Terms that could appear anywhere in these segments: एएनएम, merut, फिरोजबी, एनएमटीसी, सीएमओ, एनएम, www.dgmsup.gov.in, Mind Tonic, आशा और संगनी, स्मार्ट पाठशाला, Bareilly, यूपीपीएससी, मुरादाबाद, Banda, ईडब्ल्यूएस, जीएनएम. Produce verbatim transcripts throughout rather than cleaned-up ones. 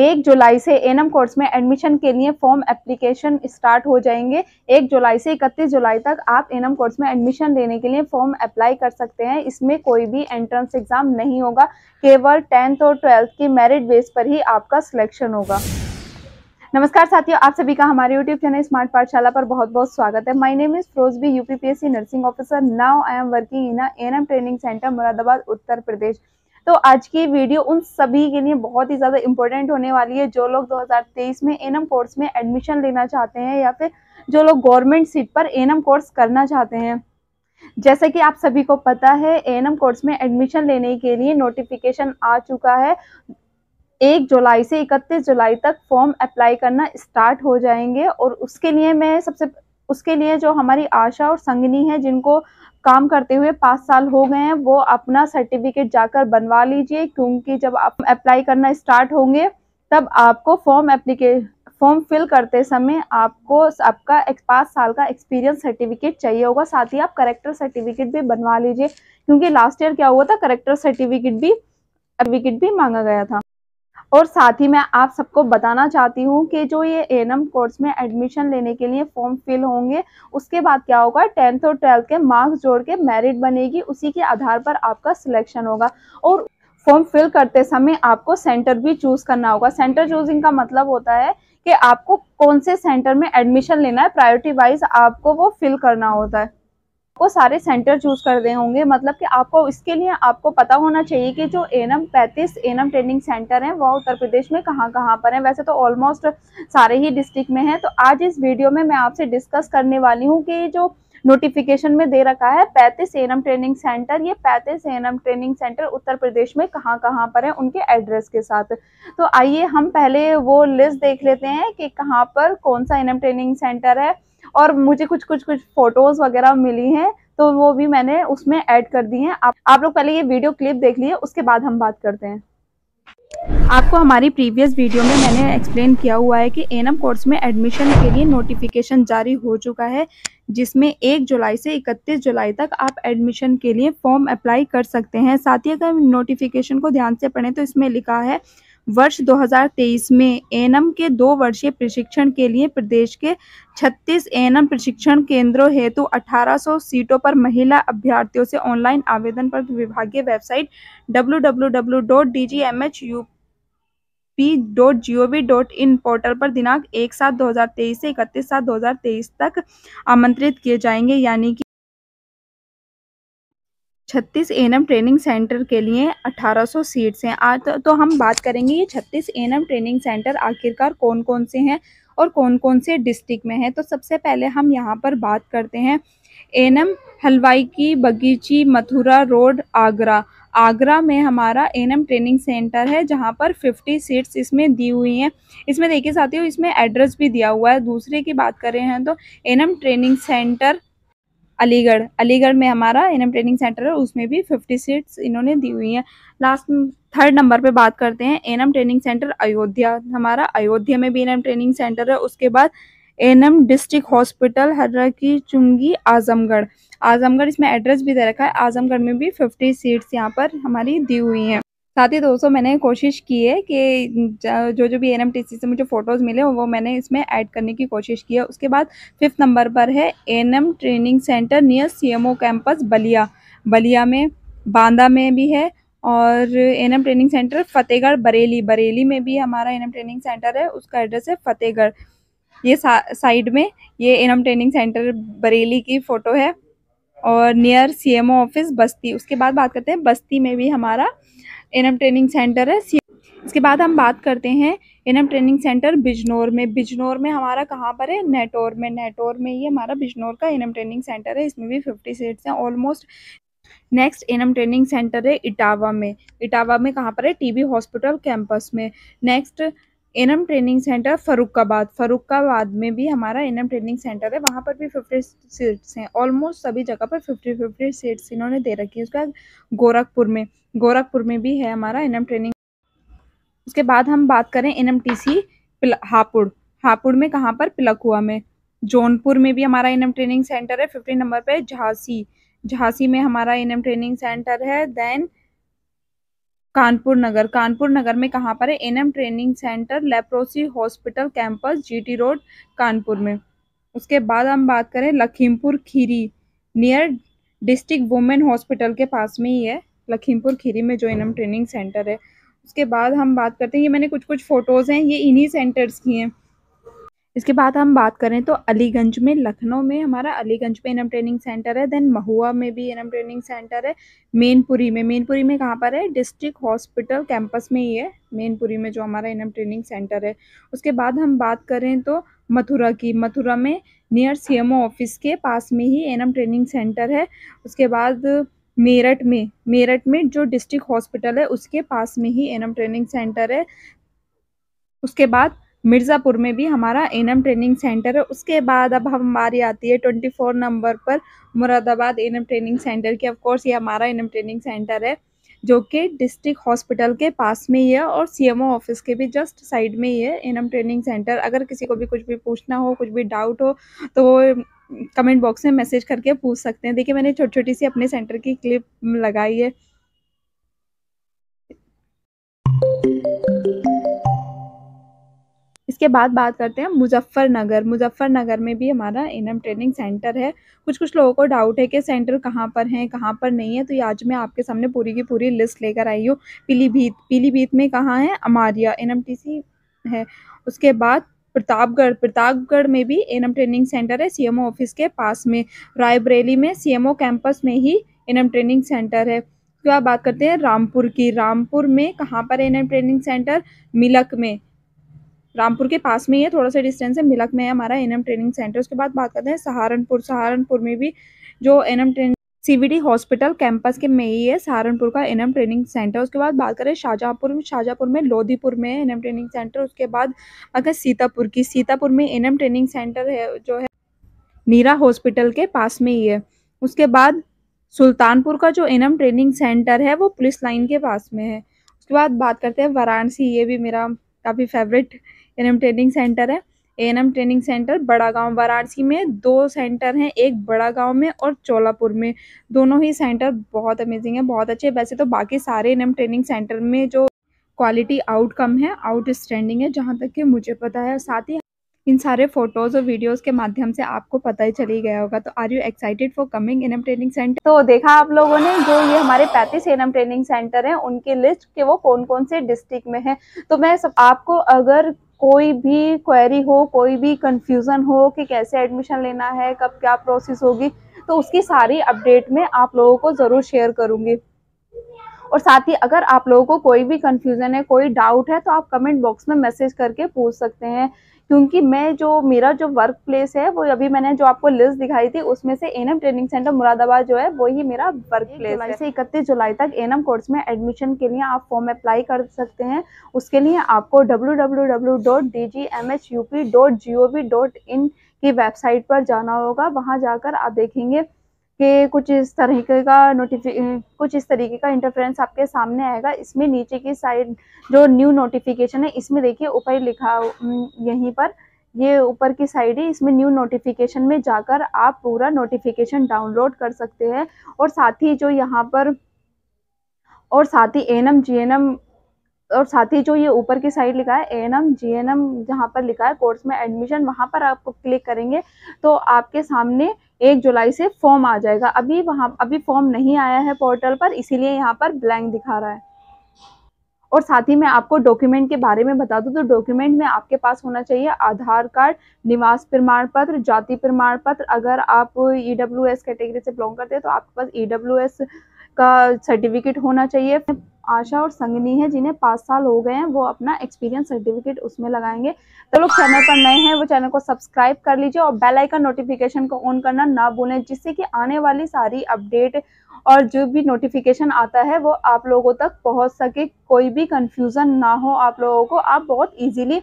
एक जुलाई से एनएम कोर्स में एडमिशन के लिए फॉर्म एप्लीकेशन स्टार्ट हो जाएंगे। एक जुलाई से इकतीस जुलाई तक आप एनएम कोर्स में एडमिशन लेने के लिए फॉर्म अप्लाई कर सकते हैं। इसमें कोई भी एंट्रेंस एग्जाम नहीं होगा, केवल टेंथ और ट्वेल्थ की मेरिट बेस पर ही आपका सिलेक्शन होगा। नमस्कार साथियों, आप सभी का हमारे यूट्यूब चैनल स्मार्ट पाठशाला पर बहुत बहुत स्वागत है। My name is फिरोजबी, यूपीपीएससी nursing officer. Now I am working in एनएम training centre मुरादाबाद, Uttar Pradesh. तो आज की वीडियो उन सभी के लिए बहुत ही ज़्यादा इम्पोर्टेंट होने वाली है जो लोग दो हज़ार तेईस में एनएम कोर्स में एडमिशन लेना चाहते हैं या फिर जो लोग गवर्नमेंट सीट पर एनएम कोर्स करना चाहते हैं। जैसे कि आप सभी को पता है, एनएम कोर्स में एडमिशन लेने के लिए नोटिफिकेशन आ चुका है। एक जुलाई से इकतीस जुलाई तक फॉर्म अप्लाई करना स्टार्ट हो जाएंगे। और उसके लिए मैं सबसे उसके लिए जो हमारी आशा और संगनी है, जिनको काम करते हुए पाँच साल हो गए हैं, वो अपना सर्टिफिकेट जाकर बनवा लीजिए, क्योंकि जब आप अप्लाई करना स्टार्ट होंगे तब आपको फॉर्म एप्लीके फॉर्म फिल करते समय आपको आपका पाँच साल का एक्सपीरियंस सर्टिफिकेट चाहिए होगा। साथ ही आप करेक्टर सर्टिफिकेट भी बनवा लीजिए, क्योंकि लास्ट ईयर क्या हुआ था, करेक्टर सर्टिफिकेट भी सर्टिफिकेट भी मांगा गया था। और साथ ही मैं आप सबको बताना चाहती हूँ कि जो ये एनएम कोर्स में एडमिशन लेने के लिए फॉर्म फिल होंगे, उसके बाद क्या होगा, टेंथ और ट्वेल्थ के मार्क्स जोड़ के मेरिट बनेगी, उसी के आधार पर आपका सिलेक्शन होगा। और फॉर्म फिल करते समय आपको सेंटर भी चूज़ करना होगा। सेंटर चूजिंग का मतलब होता है कि आपको कौन से सेंटर में एडमिशन लेना है, प्रायोरिटी वाइज आपको वो फिल करना होता है। आपको सारे सेंटर चूज कर दे होंगे, मतलब कि आपको इसके लिए आपको पता होना चाहिए कि जो एनएम पैंतीस एनएम ट्रेनिंग सेंटर हैं वह उत्तर प्रदेश में कहाँ कहाँ पर हैं। वैसे तो ऑलमोस्ट सारे ही डिस्ट्रिक्ट में हैं। तो आज इस वीडियो में मैं आपसे डिस्कस करने वाली हूँ कि जो नोटिफिकेशन में दे रखा है पैंतीस एनएम ट्रेनिंग सेंटर, ये पैंतीस एनएम training centre Uttar Pradesh में कहाँ कहाँ पर हैं उनके एड्रेस के साथ। तो आइए हम पहले वो लिस्ट देख लेते हैं कि कहाँ पर कौन सा एनएम ट्रेनिंग सेंटर है। और मुझे कुछ कुछ कुछ फोटोज वगैरह मिली हैं तो वो भी मैंने उसमें ऐड कर दी हैं। आप आप लोग पहले ये वीडियो क्लिप देख लिए, उसके बाद हम बात करते हैं। आपको हमारी प्रीवियस वीडियो में मैंने एक्सप्लेन किया हुआ है कि एनएम कोर्स में एडमिशन के लिए नोटिफिकेशन जारी हो चुका है, जिसमें एक जुलाई से इकतीस जुलाई तक आप एडमिशन के लिए फॉर्म अप्लाई कर सकते हैं। साथ ही अगर नोटिफिकेशन को ध्यान से पढ़ें तो इसमें लिखा है, वर्ष दो हज़ार तेईस में एनएम के दो वर्षीय प्रशिक्षण के लिए प्रदेश के छत्तीस एनएम प्रशिक्षण केंद्रों हेतु अठारह सौ सीटों पर महिला अभ्यर्थियों से ऑनलाइन आवेदन पर विभागीय website W W W dot D G M S U P dot G O V dot in portal पर दिनांक एक सात दो हज़ार तेईस से इकतीस सात दो हज़ार तेईस तक आमंत्रित किए जाएंगे। यानी कि छत्तीस एनएम ट्रेनिंग सेंटर के लिए अठारह सौ सीट्स हैं। आज तो, तो हम बात करेंगे ये छत्तीस एनएम ट्रेनिंग सेंटर आखिरकार कौन कौन से हैं और कौन कौन से डिस्ट्रिक्ट में हैं। तो सबसे पहले हम यहाँ पर बात करते हैं एनएम हलवाई की बगीची, मथुरा रोड, आगरा। आगरा में हमारा एनएम ट्रेनिंग सेंटर है, जहाँ पर पचास सीट्स इसमें दी हुई हैं। इसमें देखिए साथियों, इसमें एड्रेस भी दिया हुआ है। दूसरे की बात करें हैं तो एनएम training centre Aligarh, Aligarh में हमारा एनएम ट्रेनिंग सेंटर है, उसमें भी पचास सीट्स इन्होंने दी हुई हैं। लास्ट थर्ड नंबर पे बात करते हैं एनएम ट्रेनिंग सेंटर अयोध्या, हमारा अयोध्या में भी एनएम ट्रेनिंग सेंटर है। उसके बाद एनएम डिस्ट्रिक्ट हॉस्पिटल हर्रा की चुंगी, आजमगढ़, आजमगढ़ इसमें एड्रेस भी दे रखा है, आजमगढ़ में भी पचास सीट्स यहाँ पर हमारी दी हुई हैं। साथ ही दोस्तों, मैंने कोशिश की है कि जो जो भी एन एम टी सी से मुझे फ़ोटोज़ मिले वो मैंने इसमें ऐड करने की कोशिश की है। उसके बाद फिफ्थ नंबर पर है N M training centre near C M O campus Ballia, Ballia में, बांदा में भी है। और N M training centre Fatehgarh Bareilly, Bareilly में भी हमारा एन एम ट्रेनिंग सेंटर है, उसका एड्रेस है फतेहगढ़। ये सा, साइड में ये N M training centre Bareilly की फ़ोटो है और near C M O office Basti. उसके बाद बात करते हैं बस्ती में भी हमारा एनएम ट्रेनिंग सेंटर है। इसके बाद हम बात करते हैं एनएम ट्रेनिंग सेंटर बिजनौर में, बिजनौर में हमारा कहाँ पर है, नेटौर में, नेटौर में ये हमारा बिजनौर का एनएम ट्रेनिंग सेंटर है, इसमें भी पचास सीट्स हैं almost. Next एनएम training centre है इटावा में, इटावा में कहाँ पर है, टीबी हॉस्पिटल कैंपस में। Next एनएम training centre Farrukhabad, Farrukhabad में भी हमारा एनएम ट्रेनिंग सेंटर है, वहाँ पर भी पचास सीट्स हैं ऑलमोस्ट। सभी जगह पर पचास पचास सीट्स इन्होंने दे रखी है। उसके बाद गोरखपुर में, गोरखपुर में भी है हमारा एनएम ट्रेनिंग। उसके बाद हम बात करें एनएम टीसी हापुड़, हापुड़ में कहाँ पर, पिलखुआ में। जौनपुर में भी हमारा एनएम ट्रेनिंग सेंटर है, फिफ्टीन नंबर पर झांसी, झांसी में हमारा एनएम ट्रेनिंग सेंटर है। देन कानपुर नगर। कानपुर नगर में कहाँ पर है? एनएम training centre, leprosy hospital campus, GT road, Kanpur में। उसके बाद हम बात करें Lakhimpur Kheri, near district women hospital के पास में ही है लखीमपुर खीरी में जो एनएम ट्रेनिंग सेंटर है। उसके बाद हम बात करते हैं, ये मैंने कुछ कुछ फ़ोटोज़ हैं, ये इन्हीं सेंटर्स की हैं। इसके बाद हम बात करें तो अलीगंज में, लखनऊ में हमारा अलीगंज में एनएम ट्रेनिंग सेंटर है। देन महुआ में भी एनएम ट्रेनिंग सेंटर है। मैनपुरी में, मैनपुरी में कहाँ पर है? डिस्ट्रिक्ट हॉस्पिटल कैंपस में ही है मैनपुरी में जो हमारा एनएम ट्रेनिंग सेंटर है। उसके बाद हम बात करें तो मथुरा की, मथुरा में नियर सीएमओ ऑफिस के पास में ही एनएम ट्रेनिंग सेंटर है। उसके बाद मेरठ में, मेरठ में जो डिस्ट्रिक्ट हॉस्पिटल है उसके पास में ही एनएम ट्रेनिंग सेंटर है। उसके बाद मिर्ज़ापुर में भी हमारा एनएम ट्रेनिंग सेंटर है। उसके बाद अब हमारी आती है चौबीस नंबर पर मुरादाबाद एनएम ट्रेनिंग सेंटर की। ऑफ कोर्स ये हमारा एनएम ट्रेनिंग सेंटर है जो कि डिस्ट्रिक्ट हॉस्पिटल के पास में ही है और सीएमओ ऑफिस के भी जस्ट साइड में ही है एनएम ट्रेनिंग सेंटर। अगर किसी को भी कुछ भी पूछना हो, कुछ भी डाउट हो तो वो कमेंट बॉक्स में मैसेज करके पूछ सकते हैं। देखिए मैंने छोटी छोटी सी अपने सेंटर की क्लिप लगाई है। इसके बाद बात करते हैं मुजफ्फरनगर। मुजफ्फरनगर में भी हमारा एनएम ट्रेनिंग सेंटर है। कुछ कुछ लोगों को डाउट है कि सेंटर कहाँ पर है, कहाँ पर नहीं है, तो ये आज मैं आपके सामने पूरी की पूरी लिस्ट लेकर आई हूँ। पीलीभीत, पीलीभीत में कहाँ है? अमारिया एनएमटीसी है। उसके बाद प्रतापगढ़, प्रतापगढ़ में भी एनएम ट्रेनिंग सेंटर है सीएमओ ऑफिस के पास में। रायबरेली में सीएमओ कैंपस में ही एनएम ट्रेनिंग सेंटर है। उसके बाद बात करते हैं रामपुर की। रामपुर में कहाँ पर एनएम ट्रेनिंग सेंटर? मिलक में, रामपुर के पास में ही है, थोड़ा सा डिस्टेंस है, मिलक में है हमारा एनएम ट्रेनिंग सेंटर। उसके बाद बात करते हैं सहारनपुर। सहारनपुर में भी जो एनएम training CVD hospital campus के में ही है सहारनपुर का एनएम ट्रेनिंग सेंटर। उसके बाद बात करें शाहजहाँपुर में, शाहजहाँपुर में लोधीपुर में एनएम ट्रेनिंग सेंटर। उसके बाद अगर सीतापुर की, सीतापुर में एनएम ट्रेनिंग सेंटर है जो है नीरा हॉस्पिटल के पास में ही है। उसके बाद सुल्तानपुर का जो एनएम ट्रेनिंग सेंटर है वो पुलिस लाइन के पास में है। उसके बाद बात करते हैं वाराणसी। ये भी मेरा काफ़ी फेवरेट एनएम ट्रेनिंग सेंटर है। एएनएम training centre Bada Gaon, Varanasi में दो सेंटर हैं, एक बड़ा गांव में और चोलापुर में। दोनों ही सेंटर बहुत अमेजिंग है, बहुत अच्छे। वैसे तो बाकी सारे एनएम ट्रेनिंग सेंटर में जो क्वालिटी आउटकम है आउटस्टैंडिंग है जहां तक कि मुझे पता है। साथ ही इन सारे फोटोज़ और वीडियोस के माध्यम से आपको पता ही चली गया होगा। तो are you excited for coming एनएम training centre? तो देखा आप लोगों ने जो ये हमारे पैंतीस एनएम ट्रेनिंग सेंटर हैं उनकी लिस्ट के वो कौन कौन से डिस्ट्रिक्ट में है। तो मैं सब आपको, अगर कोई भी क्वेरी हो, कोई भी कंफ्यूजन हो कि कैसे एडमिशन लेना है, कब क्या प्रोसेस होगी, तो उसकी सारी अपडेट मैं आप लोगों को ज़रूर शेयर करूँगी। और साथ ही अगर आप लोगों को कोई भी कंफ्यूजन है, कोई डाउट है, तो आप कमेंट बॉक्स में मैसेज करके पूछ सकते हैं। क्योंकि मैं जो मेरा जो वर्क प्लेस है वो अभी मैंने जो आपको लिस्ट दिखाई थी उसमें से एनएम ट्रेनिंग सेंटर मुरादाबाद जो है वो ही मेरा वर्क प्लेस है। से इकतीस जुलाई तक एनएम कोर्स में एडमिशन के लिए आप फॉर्म अप्लाई कर सकते हैं। उसके लिए आपको W W W dot D G M S U P dot G O V dot in की वेबसाइट पर जाना होगा। वहाँ जाकर आप देखेंगे कि कुछ इस तरीके का नोटिफि कुछ इस तरीके का इंटरफ्रेंस आपके सामने आएगा। इसमें नीचे की साइड जो न्यू नोटिफिकेशन है इसमें देखिए ऊपर लिखा, यहीं पर ये ऊपर की साइड है, इसमें न्यू नोटिफिकेशन में जाकर आप पूरा नोटिफिकेशन डाउनलोड कर सकते हैं। और साथ ही जो यहाँ पर और साथ ही N M G N M और साथ ही जो ये ऊपर की साइड लिखा है एएनएम जीएनएम, जहाँ पर लिखा है कोर्स में एडमिशन, वहाँ पर आपको क्लिक करेंगे तो आपके सामने एक जुलाई से फॉर्म आ जाएगा। अभी वहाँ अभी फॉर्म नहीं आया है पोर्टल पर, इसीलिए यहाँ पर ब्लैंक दिखा रहा है। और साथ ही मैं आपको डॉक्यूमेंट के बारे में बता दूं तो डॉक्यूमेंट में आपके पास होना चाहिए आधार कार्ड, निवास प्रमाण पत्र, जाति प्रमाण पत्र। अगर आप ईडब्ल्यूएस कैटेगरी से बिलोंग करते हैं तो आपके पास ईडब्ल्यूएस का सर्टिफिकेट होना चाहिए। आशा और संगनी है जिन्हें पाँच साल हो गए हैं, वो अपना एक्सपीरियंस सर्टिफिकेट उसमें लगाएंगे। तो लोग चैनल पर नए हैं वो चैनल को सब्सक्राइब कर लीजिए और बेल आइकन नोटिफिकेशन को ऑन करना ना भूलें, जिससे कि आने वाली सारी अपडेट और जो भी नोटिफिकेशन आता है वो आप लोगों तक पहुंच सके, कोई भी कंफ्यूजन ना हो आप लोगों को, आप बहुत ईजिली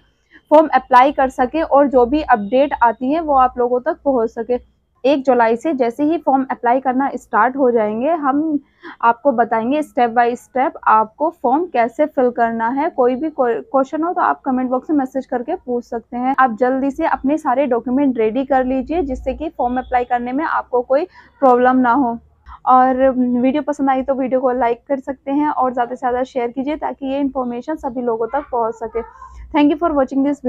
फॉर्म अप्लाई कर सके और जो भी अपडेट आती है वो आप लोगों तक पहुँच सके। एक जुलाई से जैसे ही फॉर्म अप्लाई करना स्टार्ट हो जाएंगे, हम आपको बताएंगे स्टेप बाय स्टेप आपको फॉर्म कैसे फिल करना है। कोई भी क्वेश्चन हो तो आप कमेंट बॉक्स में मैसेज करके पूछ सकते हैं। आप जल्दी से अपने सारे डॉक्यूमेंट रेडी कर लीजिए जिससे कि फॉर्म अप्लाई करने में आपको कोई प्रॉब्लम ना हो। और वीडियो पसंद आई तो वीडियो को लाइक कर सकते हैं और ज़्यादा से ज़्यादा शेयर कीजिए ताकि ये इन्फॉर्मेशन सभी लोगों तक पहुँच सके। Thank you for watching this video.